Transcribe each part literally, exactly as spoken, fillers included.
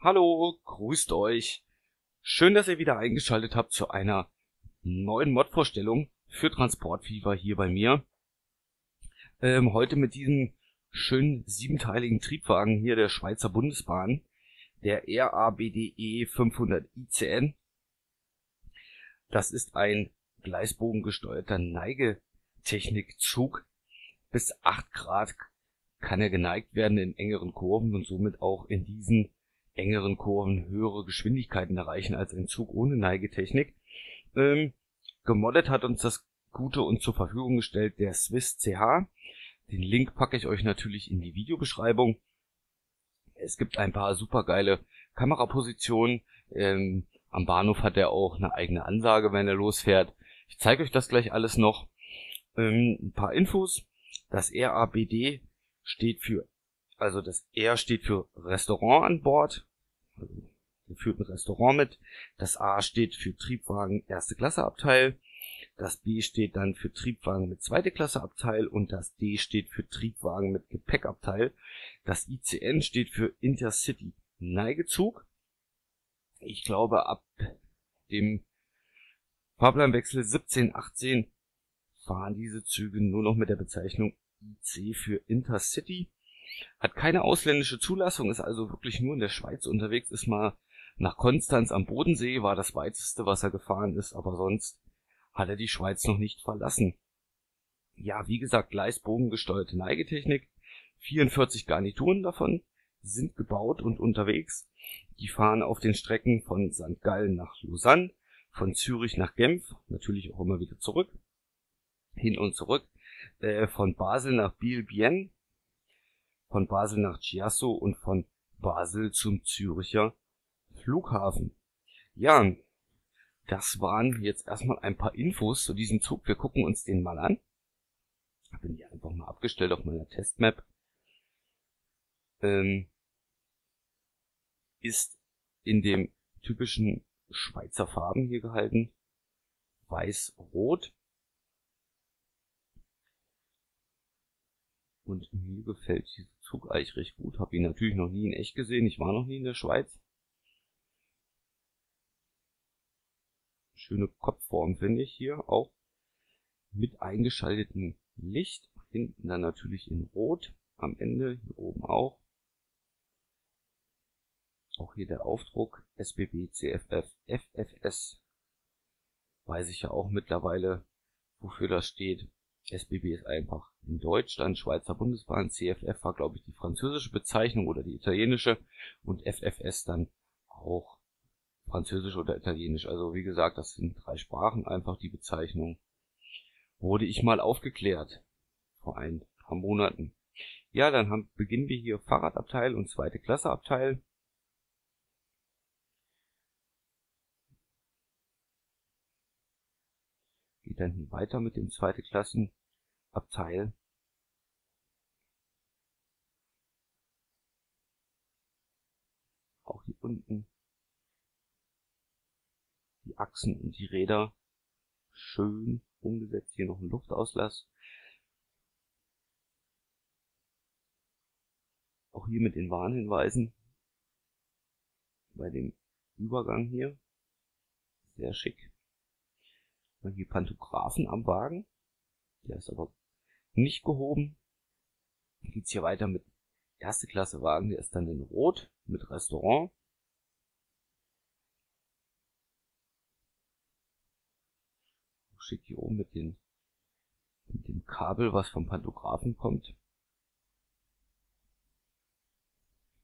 Hallo, grüßt euch. Schön, dass ihr wieder eingeschaltet habt zu einer neuen Mod-Vorstellung für Transportfieber hier bei mir. Ähm, heute mit diesem schönen siebenteiligen Triebwagen hier der Schweizer Bundesbahn, der R A B D E fünfhundert I C N. Das ist ein gleisbogengesteuerter Neigetechnikzug. Bis acht Grad kann er geneigt werden in engeren Kurven und somit auch in diesen engeren Kurven höhere Geschwindigkeiten erreichen als ein Zug ohne Neigetechnik. Ähm, gemoddet hat uns das Gute und zur Verfügung gestellt der Swiss C H. Den Link packe ich euch natürlich in die Videobeschreibung. Es gibt ein paar super geile Kamerapositionen. Ähm, am Bahnhof hat er auch eine eigene Ansage, wenn er losfährt. Ich zeige euch das gleich alles noch. Ähm, ein paar Infos. Das R A B D steht für, also das R steht für Restaurant an Bord. Ihr führt ein Restaurant mit. Das A steht für Triebwagen erste Klasse Abteil. Das B steht dann für Triebwagen mit zweite Klasse Abteil und das D steht für Triebwagen mit Gepäckabteil. Das I C N steht für Intercity Neigezug. Ich glaube, ab dem Fahrplanwechsel siebzehn achtzehn fahren diese Züge nur noch mit der Bezeichnung I C für Intercity. Hat keine ausländische Zulassung, ist also wirklich nur in der Schweiz unterwegs, ist mal nach Konstanz am Bodensee, war das weiteste, was er gefahren ist, aber sonst hat er die Schweiz noch nicht verlassen. Ja, wie gesagt, gleisbogengesteuerte Neigetechnik, vierundvierzig Garnituren davon sind gebaut und unterwegs. Die fahren auf den Strecken von Sankt Gallen nach Lausanne, von Zürich nach Genf, natürlich auch immer wieder zurück, hin und zurück, äh, von Basel nach Biel/Bienne, von Basel nach Chiasso und von Basel zum Züricher Flughafen. Ja, das waren jetzt erstmal ein paar Infos zu diesem Zug. Wir gucken uns den mal an. Ich bin hier einfach mal abgestellt auf meiner Testmap. Ähm, ist in dem typischen Schweizer Farben hier gehalten. Weiß-Rot. Und mir gefällt dieser Zug eigentlich recht gut. Habe ihn natürlich noch nie in echt gesehen. Ich war noch nie in der Schweiz. Schöne Kopfform finde ich hier auch. Mit eingeschaltetem Licht. Hinten dann natürlich in Rot. Am Ende hier oben auch. Auch hier der Aufdruck. S B B, C F F, F F S. Weiß ich ja auch mittlerweile, wofür das steht. S B B ist einfach in Deutschland, Schweizer Bundesbahn, C F F war, glaube ich, die französische Bezeichnung oder die italienische und F F S dann auch französisch oder italienisch. Also wie gesagt, das sind drei Sprachen, einfach die Bezeichnung. Wurde ich mal aufgeklärt vor ein paar Monaten. Ja, dann haben, beginnen wir hier Fahrradabteil und zweite Klasse Abteil. Geht dann hier weiter mit dem zweite Klassen Abteil. Auch hier unten die Achsen und die Räder schön umgesetzt. Hier noch ein Luftauslass. Auch hier mit den Warnhinweisen bei dem Übergang hier. Sehr schick. Mal hier Pantographen am Wagen. Der ist aber nicht gehoben. Geht's hier weiter mit erste Klasse Wagen. Der ist dann in Rot mit Restaurant. Schick hier oben mit, den, mit dem Kabel, was vom Pantographen kommt.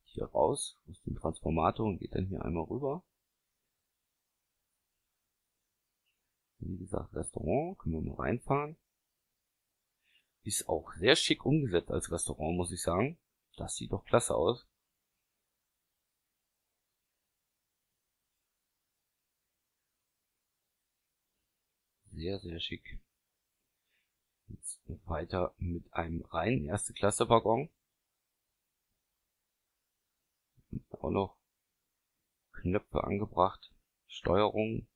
Hier raus aus dem Transformator und geht dann hier einmal rüber. Wie gesagt, Restaurant, können wir mal reinfahren. Ist auch sehr schick umgesetzt als Restaurant, muss ich sagen. Das sieht doch klasse aus. Sehr, sehr schick. Jetzt weiter mit einem reinen erste Klasse Waggon. Auch noch Knöpfe angebracht. Steuerung.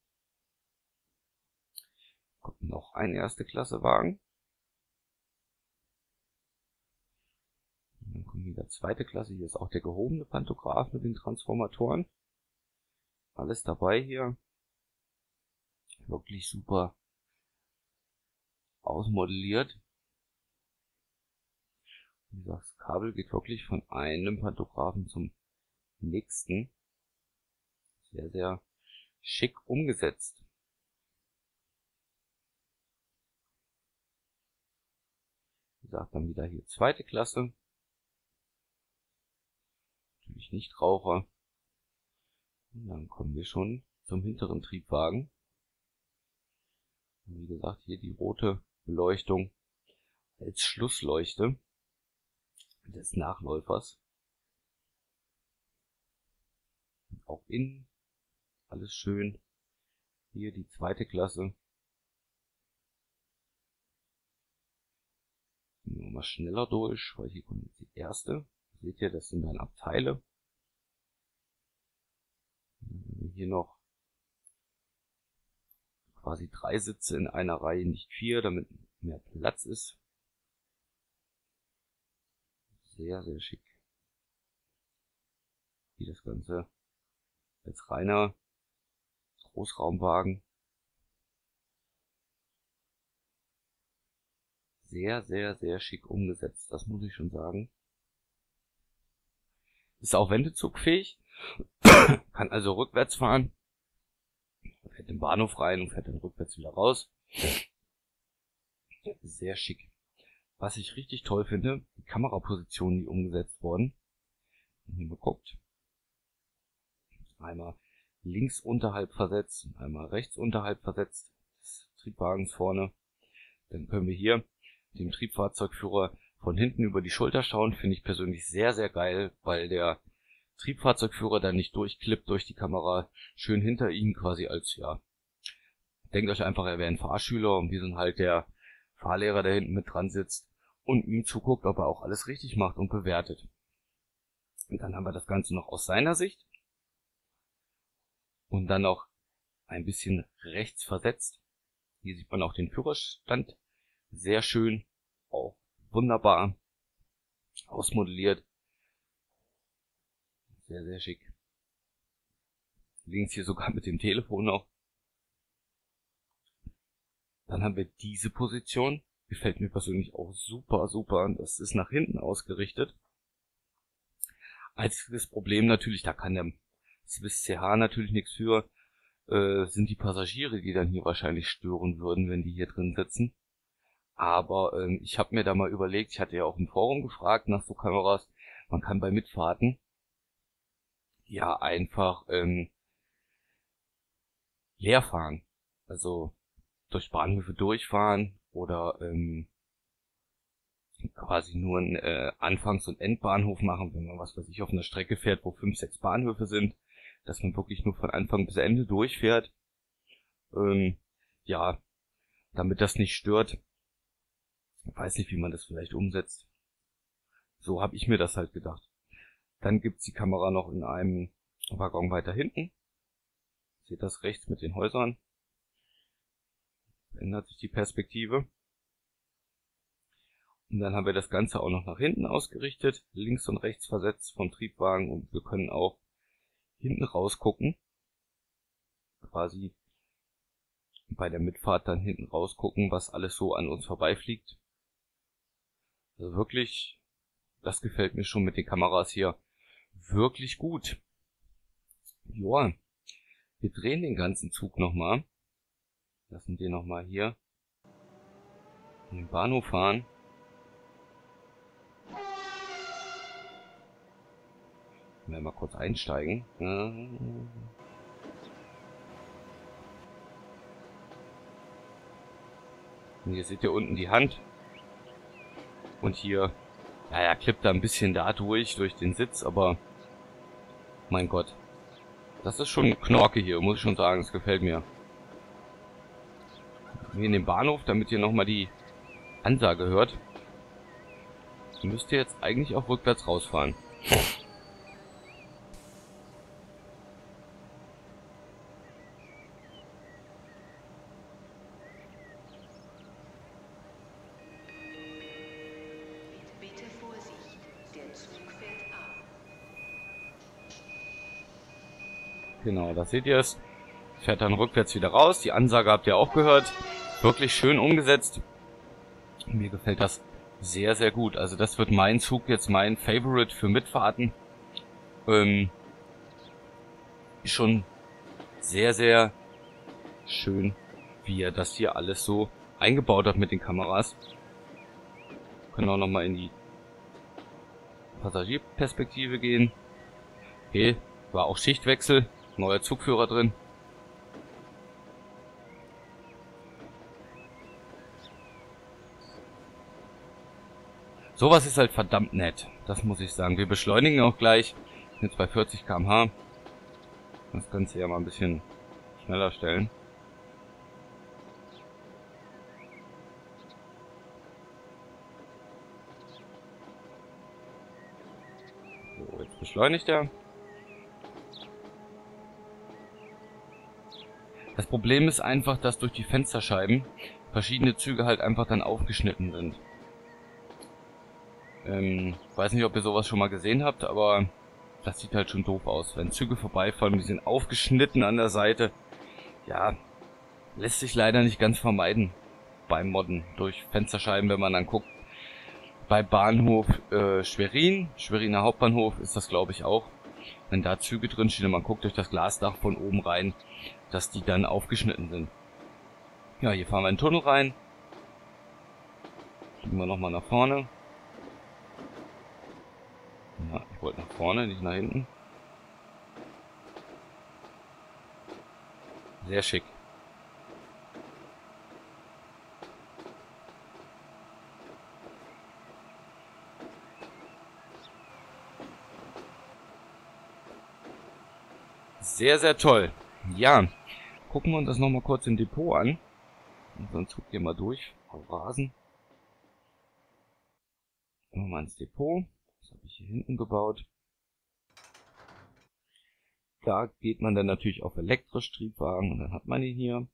Kommt noch ein erste Klasse Wagen. hier der zweite Klasse, hier ist auch der gehobene Pantograph mit den Transformatoren. Alles dabei hier. Wirklich super ausmodelliert. Wie gesagt, das Kabel geht wirklich von einem Pantographen zum nächsten. Sehr, sehr schick umgesetzt. Wie gesagt, dann wieder hier zweite Klasse. Natürlich Nichtraucher. Und dann kommen wir schon zum hinteren Triebwagen. Und wie gesagt, hier die rote Beleuchtung als Schlussleuchte des Nachläufers. Und auch innen alles schön. Hier die zweite Klasse. Gehen wir mal schneller durch, weil hier kommt jetzt die erste. Seht ihr, das sind dann Abteile. Hier noch quasi drei Sitze in einer Reihe, nicht vier, damit mehr Platz ist. Sehr, sehr schick. Hier das Ganze als reiner Großraumwagen. Sehr, sehr, sehr schick umgesetzt, das muss ich schon sagen. Ist auch wendezugfähig, kann also rückwärts fahren, fährt im Bahnhof rein und fährt dann rückwärts wieder raus. Sehr schick. Was ich richtig toll finde, die Kamerapositionen, die umgesetzt wurden. Wenn ihr mal guckt. Einmal links unterhalb versetzt und einmal rechts unterhalb versetzt des Triebwagens vorne. Dann können wir hier dem Triebfahrzeugführer von hinten über die Schulter schauen. Finde ich persönlich sehr, sehr geil, weil der Triebfahrzeugführer dann nicht durchklippt durch die Kamera. Schön hinter ihnen quasi als, ja, denkt euch einfach, er wäre ein Fahrschüler und wir sind halt der Fahrlehrer, der hinten mit dran sitzt und ihm zuguckt, ob er auch alles richtig macht und bewertet. Und dann haben wir das Ganze noch aus seiner Sicht. Und dann noch ein bisschen rechts versetzt. Hier sieht man auch den Führerstand. Sehr schön. Auch wunderbar. Ausmodelliert. Sehr, sehr schick. Links hier sogar mit dem Telefon noch. Dann haben wir diese Position. Gefällt mir persönlich auch super, super. Das ist nach hinten ausgerichtet. Einziges Problem natürlich, da kann der Swiss C H natürlich nichts für, äh, sind die Passagiere, die dann hier wahrscheinlich stören würden, wenn die hier drin sitzen. Aber ähm, ich habe mir da mal überlegt, ich hatte ja auch im Forum gefragt nach so Kameras, man kann bei Mitfahrten ja einfach ähm, leer fahren. Also durch Bahnhöfe durchfahren oder ähm, quasi nur einen äh, Anfangs- und Endbahnhof machen, wenn man was weiß ich auf einer Strecke fährt, wo fünf, sechs Bahnhöfe sind, dass man wirklich nur von Anfang bis Ende durchfährt. Ähm, ja, damit das nicht stört. Ich weiß nicht, wie man das vielleicht umsetzt. So habe ich mir das halt gedacht. Dann gibt's die Kamera noch in einem Waggon weiter hinten. Seht das rechts mit den Häusern. Ändert sich die Perspektive. Und dann haben wir das Ganze auch noch nach hinten ausgerichtet. Links und rechts versetzt vom Triebwagen. Und wir können auch hinten rausgucken. Quasi bei der Mitfahrt dann hinten rausgucken, was alles so an uns vorbeifliegt. Also wirklich, das gefällt mir schon mit den Kameras hier wirklich gut. Joa, wir drehen den ganzen Zug nochmal. Lassen den nochmal hier in den Bahnhof fahren. Mal, mal kurz einsteigen. Und hier seht ihr unten die Hand. Und hier, naja, klippt da ein bisschen da durch, durch den Sitz, aber mein Gott. Das ist schon Knorke hier, muss ich schon sagen, das gefällt mir. Hier in den Bahnhof, damit ihr nochmal die Ansage hört. Müsst ihr jetzt eigentlich auch rückwärts rausfahren. Bitte Vorsicht, der Zug Genau, da seht ihr es. Fährt dann rückwärts wieder raus. Die Ansage habt ihr auch gehört. Wirklich schön umgesetzt. Mir gefällt das sehr, sehr gut. Also das wird mein Zug jetzt, mein Favorite für Mitfahrten. Ähm, schon sehr, sehr schön, wie ihr das hier alles so eingebaut habt mit den Kameras. Wir können auch nochmal in die Passagierperspektive gehen. Okay, war auch Schichtwechsel. Neuer Zugführer drin. Sowas ist halt verdammt nett, das muss ich sagen. Wir beschleunigen auch gleich, jetzt bei vierzig Kilometer pro Stunde. Das Ganze ja mal ein bisschen schneller stellen. So, jetzt beschleunigt er. Das Problem ist einfach, dass durch die Fensterscheiben verschiedene Züge halt einfach dann aufgeschnitten sind. Ähm, weiß nicht, ob ihr sowas schon mal gesehen habt, aber das sieht halt schon doof aus. Wenn Züge vorbeifahren, die sind aufgeschnitten an der Seite. Ja, lässt sich leider nicht ganz vermeiden beim Modden. Durch Fensterscheiben, wenn man dann guckt. Bei Bahnhof äh, Schwerin, Schweriner Hauptbahnhof ist das, glaube ich, auch. Wenn da Züge drin stehen und man guckt durch das Glasdach von oben rein, dass die dann aufgeschnitten sind. Ja, hier fahren wir in den Tunnel rein. Gehen wir nochmal nach vorne. Ja, ich wollte nach vorne, nicht nach hinten. Sehr schick. Sehr, sehr toll. Ja, gucken wir uns das nochmal kurz im Depot an. Und sonst guckt ihr mal durch. Auf Rasen. Nochmal ins Depot. Das habe ich hier hinten gebaut. Da geht man dann natürlich auf elektrisch Triebwagen und dann hat man ihn hier.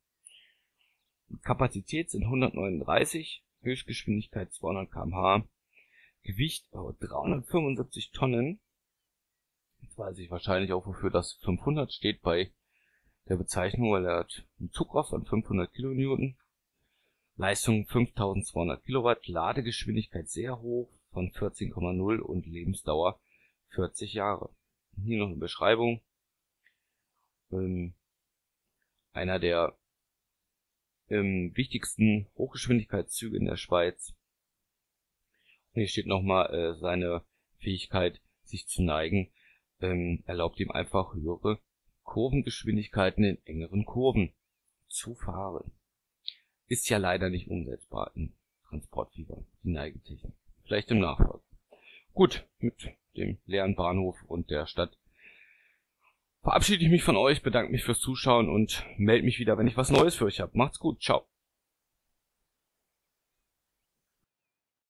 Kapazität sind hundertneununddreißig, Höchstgeschwindigkeit zweihundert Kilometer pro Stunde, Gewicht oh, dreihundertfünfundsiebzig Tonnen. Jetzt weiß ich wahrscheinlich auch, wofür das fünfhundert steht bei der Bezeichnung, weil er hat einen Zugkraft von fünfhundert Kilonewton, Leistung fünftausendzweihundert Kilowatt, Ladegeschwindigkeit sehr hoch, von vierzehn Komma null und Lebensdauer vierzig Jahre. Hier noch eine Beschreibung. Ähm, einer der ähm, wichtigsten Hochgeschwindigkeitszüge in der Schweiz. Und hier steht nochmal, äh, seine Fähigkeit, sich zu neigen, ähm, erlaubt ihm einfach höhere Kurvengeschwindigkeiten in engeren Kurven zu fahren. Ist ja leider nicht umsetzbar in Transportfieber, die Neigetechnik. Vielleicht im Nachfolger. Gut, mit dem leeren Bahnhof und der Stadt verabschiede ich mich von euch, bedanke mich fürs Zuschauen und melde mich wieder, wenn ich was Neues für euch habe. Macht's gut, ciao.